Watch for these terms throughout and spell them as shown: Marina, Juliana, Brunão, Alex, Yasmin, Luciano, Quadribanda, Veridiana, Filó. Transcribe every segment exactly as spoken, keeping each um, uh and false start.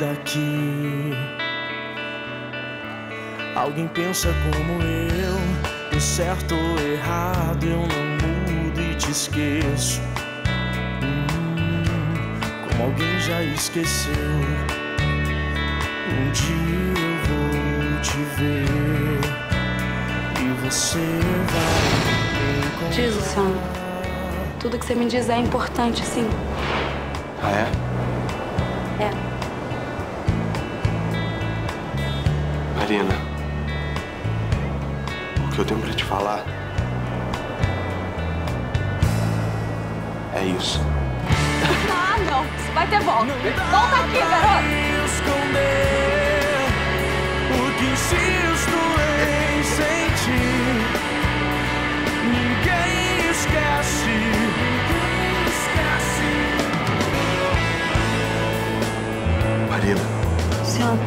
Daqui alguém pensa como eu, o certo ou errado eu não mudo e te esqueço, hum, como alguém já esqueceu. Um dia eu vou te ver e você vai me encontrar. Diz, Luciano, tudo que você me diz é importante, sim. Ah, é? É. Marina, o que eu tenho pra te falar é isso. Ah, não! Você vai ter volta! Volta aqui, garoto! Esconder o que insisto em sentir. Ninguém esquece. Ninguém esquece. Marina. Senhor.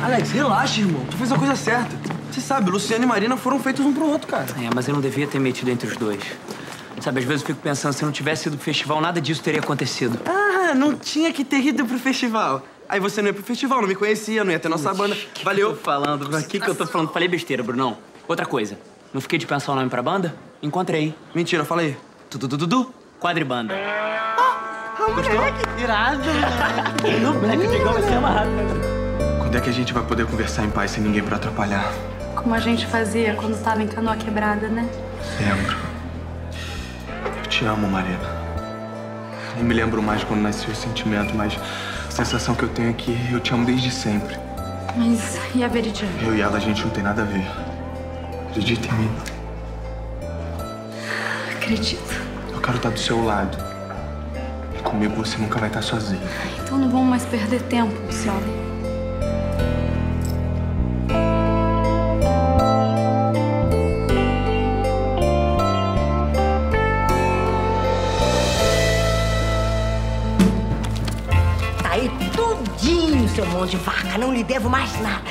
Alex, relaxa, irmão. Tu fez a coisa certa. Você sabe, Luciano e Marina foram feitos um pro outro, cara. É, mas eu não devia ter metido entre os dois. Sabe, às vezes eu fico pensando, se eu não tivesse ido pro festival, nada disso teria acontecido. Ah, não tinha que ter ido pro festival. Aí você não ia pro festival, não me conhecia, não ia ter nossa Ui, banda. Que Valeu. Que eu tô falando? Pra que que eu tô falando? Falei besteira, Brunão. Outra coisa, não fiquei de pensar o nome pra banda? Encontrei. Mentira, fala aí. Tududududu. Quadribanda. Ah, ah, moleque. Irado. Não, moleque, o Digão vai ser amarrado. Quando é que a gente vai poder conversar em paz sem ninguém pra atrapalhar? Como a gente fazia quando tava em Canoa Quebrada, né? Lembro. Eu te amo, Marina. Nem me lembro mais quando nasceu o sentimento, mas a sensação que eu tenho é que eu te amo desde sempre. Mas e a Veridiana? Eu e ela, a gente não tem nada a ver. Acredita em mim? Acredito. Eu quero estar do seu lado. E comigo você nunca vai estar sozinha. Então não vamos mais perder tempo, Luciano. Tudinho, seu monte de vaca. Não lhe devo mais nada.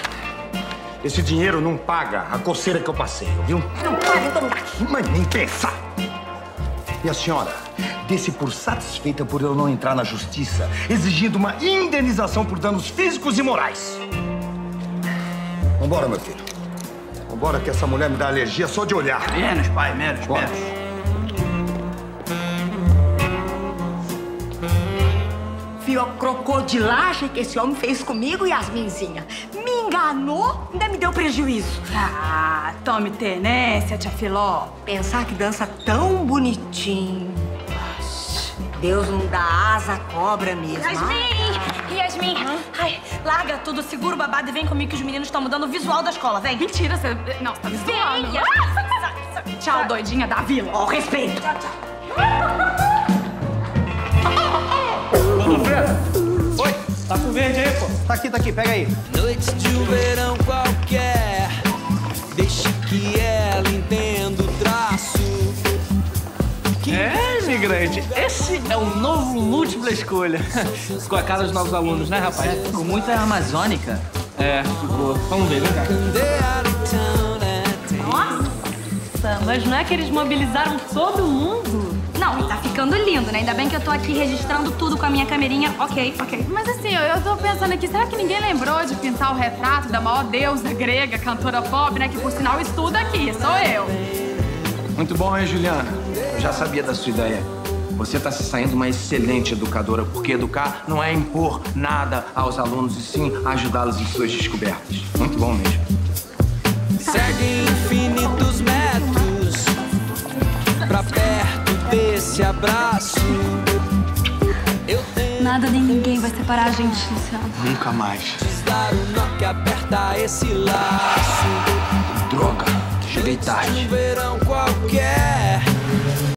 Esse dinheiro não paga a coceira que eu passei, viu? Não paga, então não paga. Mas nem pensar. E a senhora, dê-se por satisfeita por eu não entrar na justiça exigindo uma indenização por danos físicos e morais. Vambora, meu filho. Vambora, que essa mulher me dá alergia só de olhar. Menos, pai, menos, Vamos. menos. Viu a crocodilagem que esse homem fez comigo, Yasminzinha? Me enganou, ainda me deu prejuízo. Ah, tome tenência, tia Filó. Pensar que dança tão bonitinho. Deus não dá asa à cobra mesmo. Yasmin! Yasmin! Hum? Ai, larga tudo, segura o babado e vem comigo que os meninos estão mudando o visual da escola, vem. Mentira, você... Não, você tá me zoando. Ah! Tchau, doidinha da vila. Ó, respeito. Tchau, tchau. Oi, tá com verde aí, pô. Tá aqui, tá aqui, pega aí. Noite de um verão qualquer, deixe que ela entenda o traço. É, imigrante, esse é um novo múltipla escolha. Ficou a cara dos novos alunos, né, rapaz? É, ficou muito amazônica. É, ficou. Vamos ver, vem cá. Nossa, mas não é que eles mobilizaram todo mundo? Não, e tá ficando lindo, né? Ainda bem que eu tô aqui registrando tudo com a minha camerinha. Ok, ok. Mas assim, eu, eu tô pensando aqui, será que ninguém lembrou de pintar o retrato da maior deusa grega, cantora pop, né? Que, por sinal, estuda aqui. Sou eu. Muito bom, hein, Juliana? Eu já sabia da sua ideia. Você tá se saindo uma excelente educadora, porque educar não é impor nada aos alunos, e sim ajudá-los em suas descobertas. Muito bom mesmo. Segue infinitos metros pra perto desse abraço. Eu tenho... Nada nem ninguém vai separar a gente, Luciano. Nunca mais. Dar o nó que aperta esse laço. Droga, cheguei tarde. Um verão qualquer.